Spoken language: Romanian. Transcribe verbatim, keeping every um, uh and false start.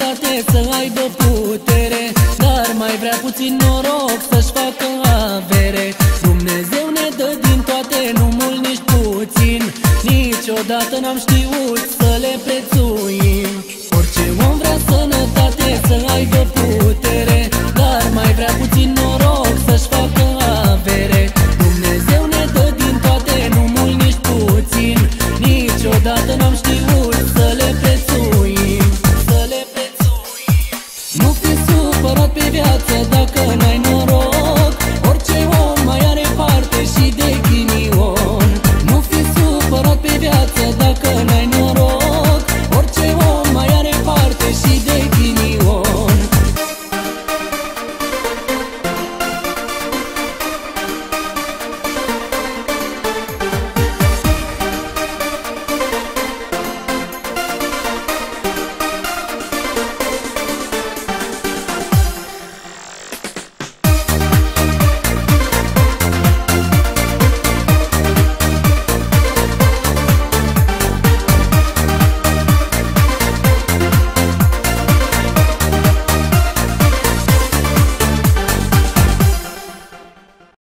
dreptate să aibă putere, dar mai vrea puțin noroc să-și facă avere. Dumnezeu ne dă din toate, nu mult nici puțin, niciodată n-am știut să le prețuim. Orice om vrea sănătate să aibă putere, dar mai vrea puțin noroc să-și facă avere. Dumnezeu ne dă din toate, nu mult nici puțin, niciodată n-am știut să le prețuim. Să le prețuim. Nu fi supărat pe viață dacă